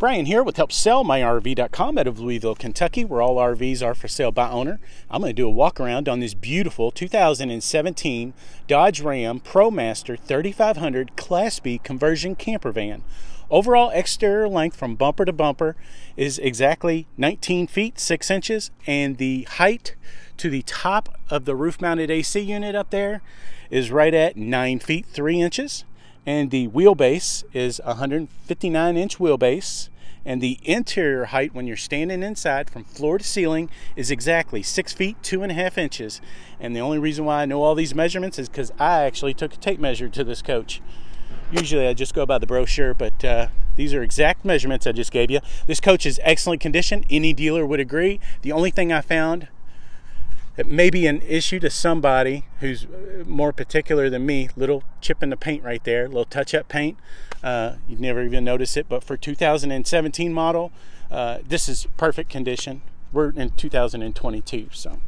Brian here with HelpSellMyRV.com out of Louisville, Kentucky, where all RVs are for sale by owner. I'm going to do a walk around on this beautiful 2017 Dodge Ram ProMaster 3500 Class B conversion camper van. Overall exterior length from bumper to bumper is exactly 19 feet 6 inches, and the height to the top of the roof mounted AC unit up there is right at 9 feet 3 inches. And the wheelbase is 159 inch wheelbase, and the interior height when you're standing inside from floor to ceiling is exactly 6 feet 2.5 inches. And the only reason why I know all these measurements is because I actually took a tape measure to this coach. Usually I just go by the brochure, but these are exact measurements I just gave you. This coach is excellent condition. Any dealer would agree. The only thing I found that may be an issue to somebody who's more particular than me, little chip in the paint right there, little touch-up paint. You'd never even notice it, but for 2017 model, this is perfect condition. We're in 2022, so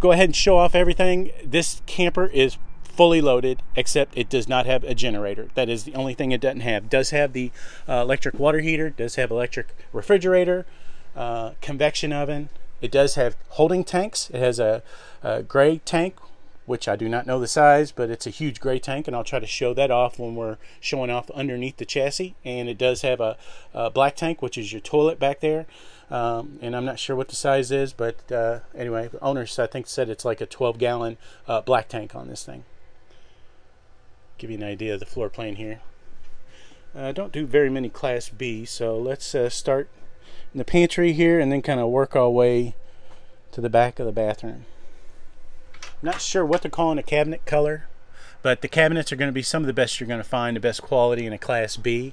go ahead and show off everything. This camper is fully loaded, except it does not have a generator. That is the only thing it doesn't have. Does have the electric water heater, does have electric refrigerator, convection oven. It does have holding tanks. It has a gray tank, which I do not know the size, but it's a huge gray tank, and I'll try to show that off when we're showing off underneath the chassis. And it does have a black tank, which is your toilet back there. And I'm not sure what the size is, but anyway, the owner, I think, said it's like a 12-gallon black tank on this thing. Give you an idea of the floor plan here. I don't do very many Class B, so let's start in the pantry here and then kind of work our way to the back of the bathroom. Not sure what they're calling a cabinet color, but the cabinets are going to be some of the best you're going to find, the best quality in a Class B.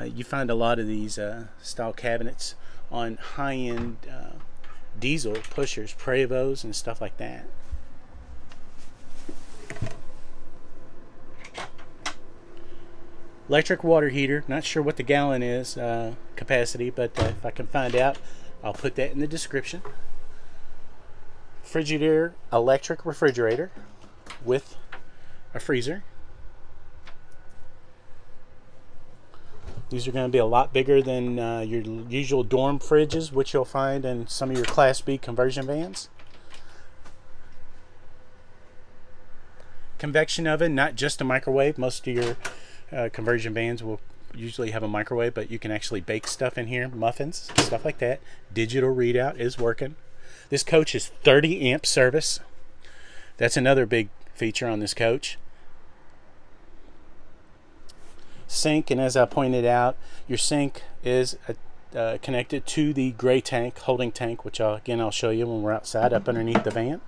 You find a lot of these style cabinets on high-end diesel pushers, Prevost and stuff like that. Electric water heater, not sure what the gallon is capacity, but if I can find out, I'll put that in the description. Frigidaire electric refrigerator with a freezer. These are going to be a lot bigger than your usual dorm fridges, which you'll find in some of your Class B conversion vans. Convection oven, not just a microwave. Most of your conversion vans will usually have a microwave, but you can actually bake stuff in here, muffins, stuff like that. Digital readout is working. This coach is 30 amp service. That's another big feature on this coach. Sink, and as I pointed out, your sink is connected to the gray tank, holding tank, which I'll show you when we're outside up underneath the van.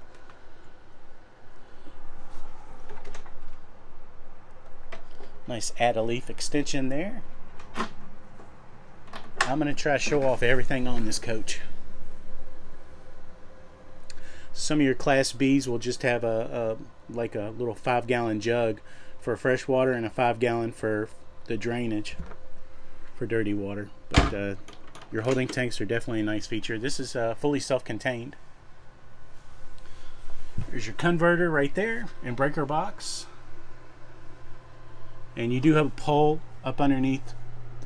Nice add-a-leaf extension there. I'm going to try to show off everything on this coach. Some of your Class B's will just have like a little 5-gallon jug for fresh water and a 5-gallon for the drainage for dirty water. But your holding tanks are definitely a nice feature. This is fully self-contained. There's your converter right there and breaker box. And you do have a pole up underneath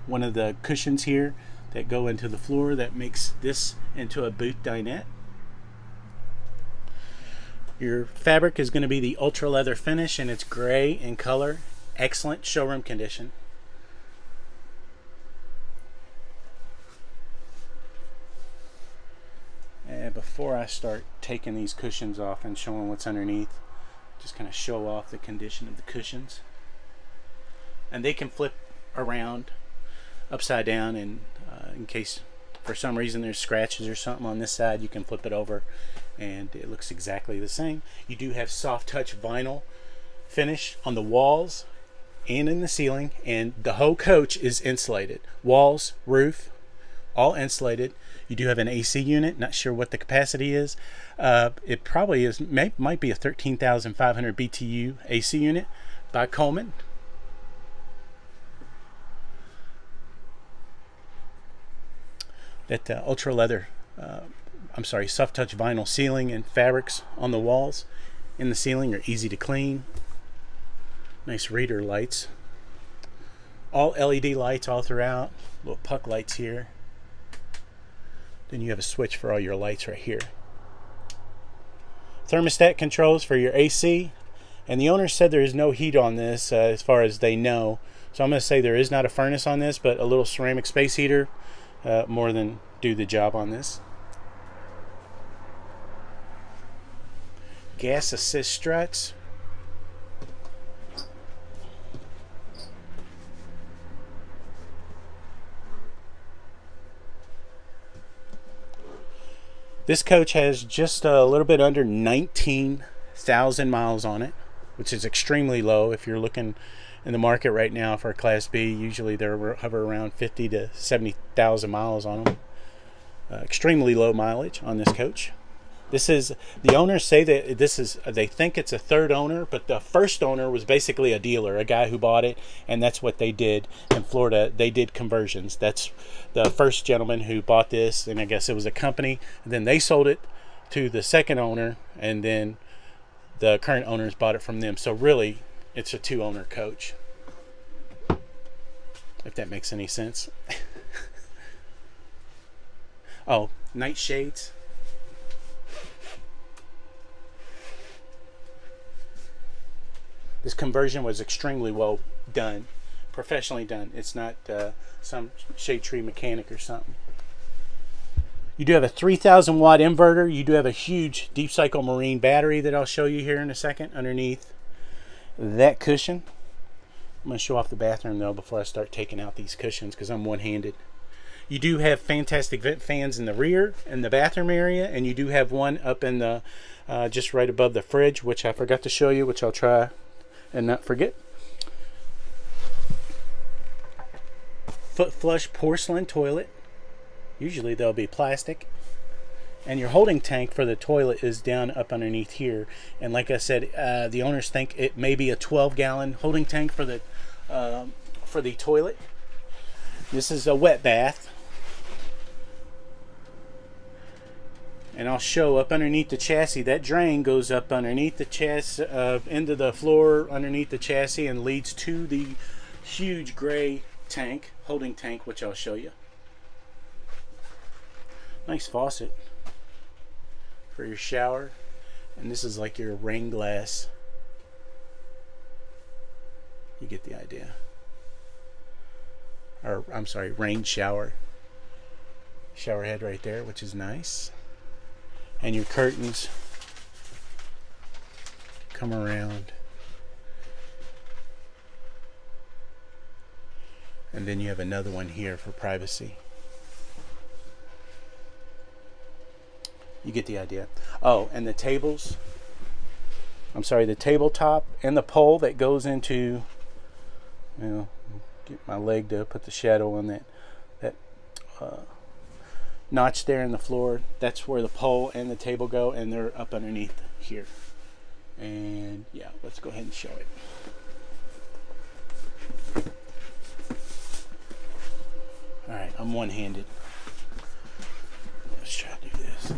one of the cushions here that go into the floor that makes this into a booth dinette. Your fabric is going to be the ultra leather finish, and it's gray in color. Excellent showroom condition. And before I start taking these cushions off and showing what's underneath, just kind of show off the condition of the cushions. And they can flip around upside down, and in case for some reason there's scratches or something on this side, you can flip it over and it looks exactly the same. You do have soft touch vinyl finish on the walls and in the ceiling, and the whole coach is insulated. Walls, roof, all insulated. You do have an AC unit, not sure what the capacity is. It probably is, might be a 13,500 BTU AC unit by Coleman. That ultra leather, soft touch vinyl ceiling and fabrics on the walls. In the ceiling are easy to clean. Nice reader lights. all LED lights all throughout, little puck lights here. Then you have a switch for all your lights right here. Thermostat controls for your AC, and the owner said there is no heat on this as far as they know, so I'm going to say there is not a furnace on this, but a little ceramic space heater more than do the job on this. Gas assist struts. This coach has just a little bit under 19,000 miles on it, which is extremely low. If you're looking in the market right now for a Class B, usually they're hover around 50 to 70,000 miles on them. Extremely low mileage on this coach. This is, the owners say that this is, they think it's a third owner, but the first owner was basically a dealer, a guy who bought it, and that's what they did in Florida. They did conversions. That's the first gentleman who bought this, and I guess it was a company, and then they sold it to the second owner, and then the current owners bought it from them. So really, it's a two-owner coach, if that makes any sense. Oh, night shades. This conversion was extremely well done, professionally done. It's not some shade tree mechanic or something. You do have a 3,000 watt inverter. You do have a huge deep cycle marine battery that I'll show you here in a second underneath that cushion. I'm going to show off the bathroom though before I start taking out these cushions because I'm one-handed. You do have fantastic vent fans in the rear in the bathroom area, and you do have one up in the just right above the fridge, which I forgot to show you, which I'll try and not forget. Foot flush porcelain toilet. Usually they'll be plastic. And your holding tank for the toilet is down up underneath here. And like I said, the owners think it may be a 12-gallon holding tank for the toilet. This is a wet bath. And I'll show up underneath the chassis. That drain goes up underneath the chassis, into the floor underneath the chassis, and leads to the huge gray tank, holding tank, which I'll show you. Nice faucet for your shower. And this is like your rain glass. You get the idea. Or, I'm sorry, rain shower. Shower head right there, which is nice. And your curtains come around, and then you have another one here for privacy. You get the idea. Oh, and the tables, I'm sorry, the tabletop and the pole that goes into, you know, get my leg to put the shadow on that notch there in the floor. That's where the pole and the table go, and they're up underneath here. And yeah, let's go ahead and show it. All right, I'm one-handed. Let's try to do this.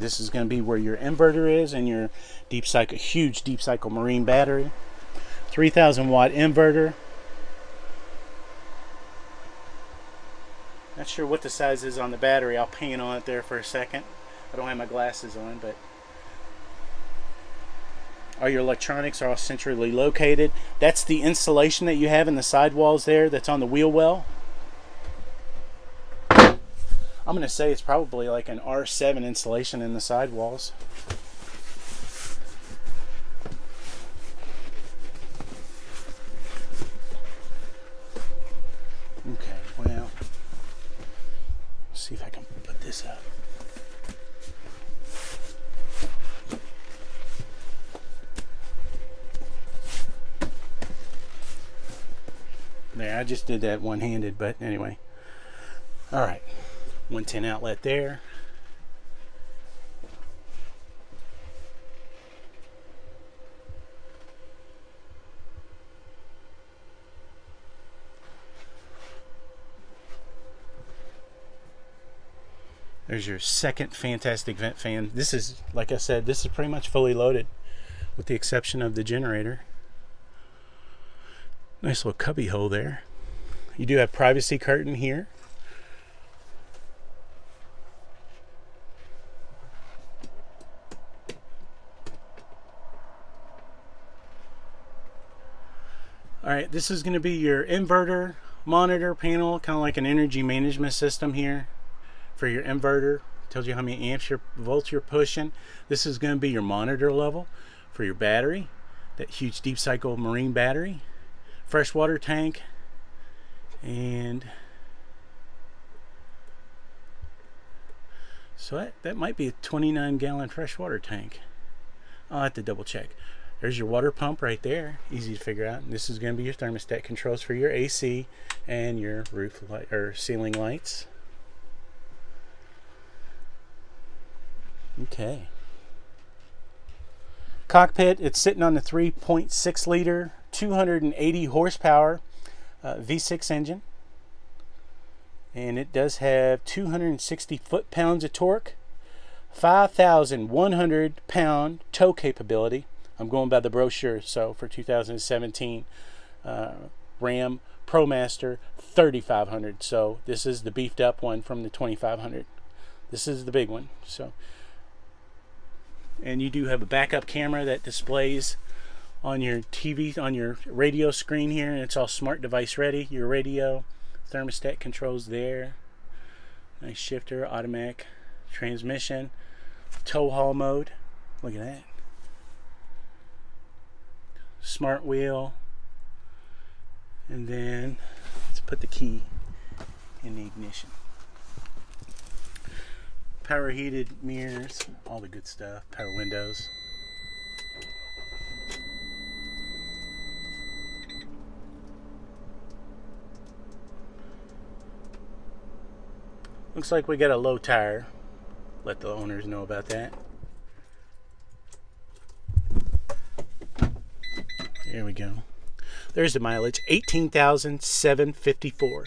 This is going to be where your inverter is and your deep cycle, huge deep cycle marine battery. 3,000 watt inverter. Not sure what the size is on the battery. I'll pan on it there for a second. I don't have my glasses on, but all your electronics are all centrally located. That's the insulation that you have in the sidewalls there. That's on the wheel well. I'm going to say it's probably like an R7 insulation in the sidewalls. Okay, well, let's see if I can put this up. There, I just did that one-handed, but anyway. All right. 110 outlet there. Here's your second fantastic vent fan. This is, like I said, this is pretty much fully loaded with the exception of the generator. Nice little cubby hole there. You do have privacy curtain here. All right, this is going to be your inverter monitor panel, kind of like an energy management system here for your inverter. Tells you how many amps, your volts you're pushing. This is going to be your monitor level for your battery, that huge deep cycle marine battery, freshwater tank, and so that might be a 29-gallon freshwater tank. I'll have to double check. There's your water pump right there, easy to figure out. And this is going to be your thermostat controls for your AC and your roof light or ceiling lights. Okay. Cockpit, it's sitting on the 3.6 liter, 280 horsepower V6 engine. And it does have 260 foot-pounds of torque, 5,100 pound tow capability. I'm going by the brochure, so for 2017 Ram ProMaster 3500. So this is the beefed up one from the 2500. This is the big one. So, and you do have a backup camera that displays on your TV, on your radio screen here, and it's all smart device ready. Your radio, thermostat controls there. Nice shifter, automatic transmission, tow haul mode. Look at that. Smart wheel, and then let's put the key in the ignition. Power heated mirrors, all the good stuff, power windows. Looks like we got a low tire. Let the owners know about that. There we go. There's the mileage, 18,754.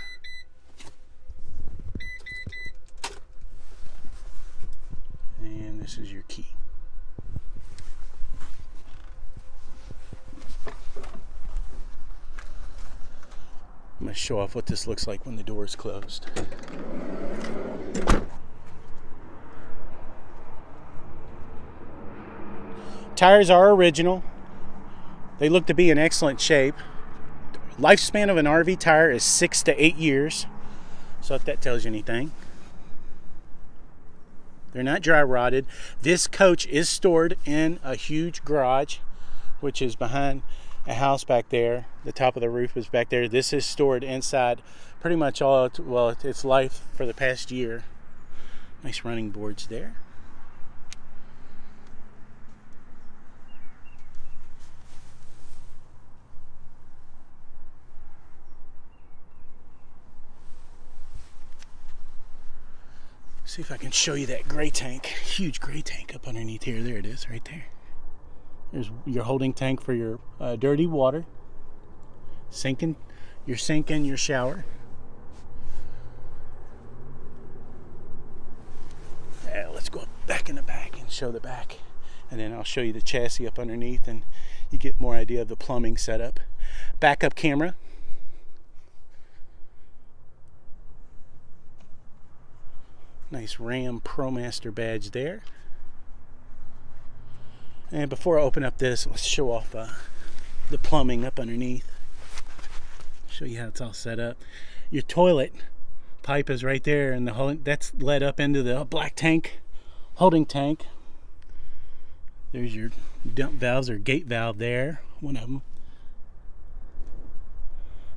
And this is your key. I'm going to show off what this looks like when the door is closed. Tires are original. They look to be in excellent shape. Lifespan of an RV tire is 6 to 8 years. So if that tells you anything. They're not dry rotted. This coach is stored in a huge garage, which is behind a house back there. The top of the roof is back there. This is stored inside pretty much all, well, its life for the past year. Nice running boards there. See if I can show you that gray tank, huge gray tank up underneath here. There it is, right there. There's your holding tank for your dirty water, sinking your sink and your shower. Yeah, let's go back in the back and show the back, and then I'll show you the chassis up underneath, and you get more idea of the plumbing setup. Backup camera. Nice Ram ProMaster badge there. And before I open up this, let's show off the plumbing up underneath. Show you how it's all set up. Your toilet pipe is right there, and the whole, that's led up into the black tank, holding tank. There's your dump valves or gate valve there, one of them.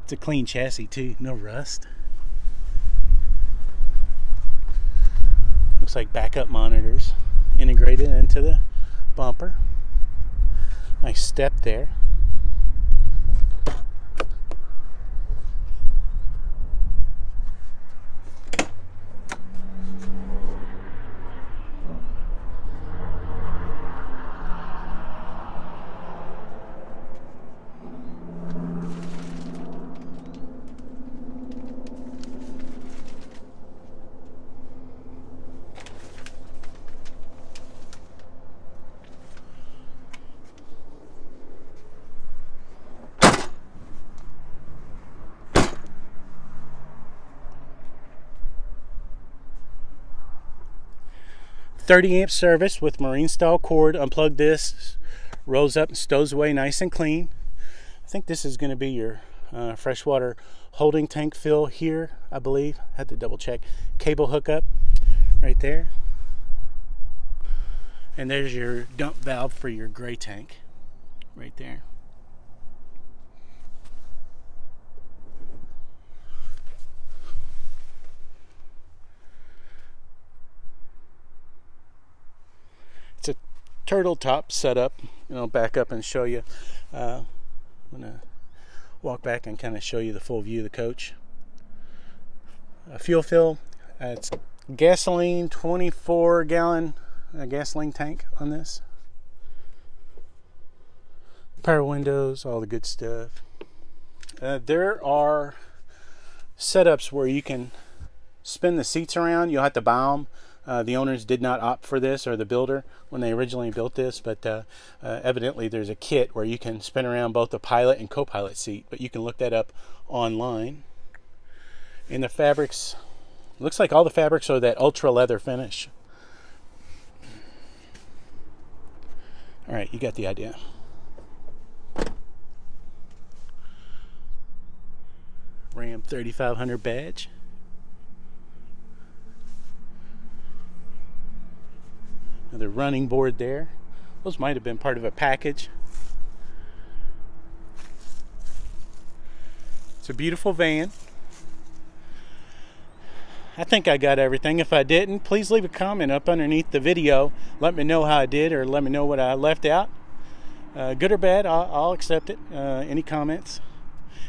It's a clean chassis too, no rust. Looks like backup monitors integrated into the bumper. Nice step there. 30 amp service with marine style cord. Unplug this, rolls up and stows away nice and clean. I think this is going to be your freshwater holding tank fill here, I believe. I had to double check. Cable hookup right there. And there's your dump valve for your gray tank right there. It's a turtle top setup, and I'll back up and show you. I'm gonna walk back and kind of show you the full view of the coach. A fuel fill, it's gasoline, 24 gallon. A gasoline tank on this. Power windows, all the good stuff. There are setups where you can spin the seats around. You'll have to buy them. The owners did not opt for this, or the builder, when they originally built this, but evidently there's a kit where you can spin around both the pilot and co-pilot seat, but you can look that up online. And the fabrics, looks like all the fabrics are that ultra leather finish. All right, you got the idea. Ram 3500 badge. Another running board there. Those might have been part of a package. It's a beautiful van. I think I got everything. If I didn't, please leave a comment up underneath the video. Let me know how I did, or let me know what I left out. Good or bad, I'll accept it. Any comments.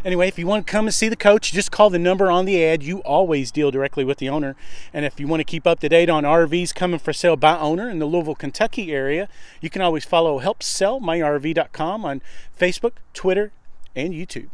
Anyway, if you want to come and see the coach, just call the number on the ad. You always deal directly with the owner. And if you want to keep up to date on RVs coming for sale by owner in the Louisville, Kentucky area, you can always follow HelpSellMyRV.com on Facebook, Twitter, and YouTube.